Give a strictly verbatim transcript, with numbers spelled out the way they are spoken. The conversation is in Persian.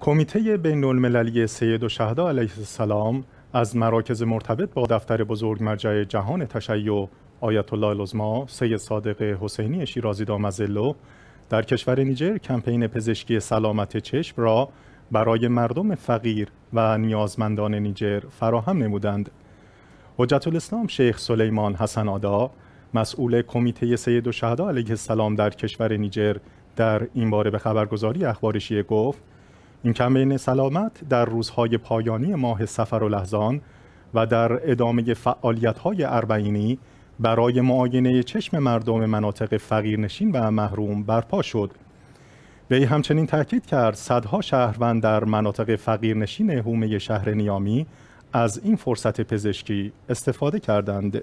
کمیته بین‌المللی سید الشهدا علیه السلام از مراکز مرتبط با دفتر بزرگ مرجع جهان تشیع آیت الله العظما سید صادق حسینی شیرازی دامظله در کشور نیجر کمپین پزشکی سلامت چشم را برای مردم فقیر و نیازمندان نیجر فراهم نمودند. حجت الاسلام شیخ سلیمان حسن آدا مسئول کمیته سید الشهدا علیه السلام در کشور نیجر در این باره به خبرگزاری اخبارشیه گفت این کمپین سلامت در روزهای پایانی ماه صفر الاحزان و در ادامه فعالیت‌های اربعینی برای معاینه چشم مردم مناطق فقیرنشین و محروم برپا شد. وی همچنین تاکید کرد صدها شهروند در مناطق فقیرنشین حومه شهر نیامی از این فرصت پزشکی استفاده کردند.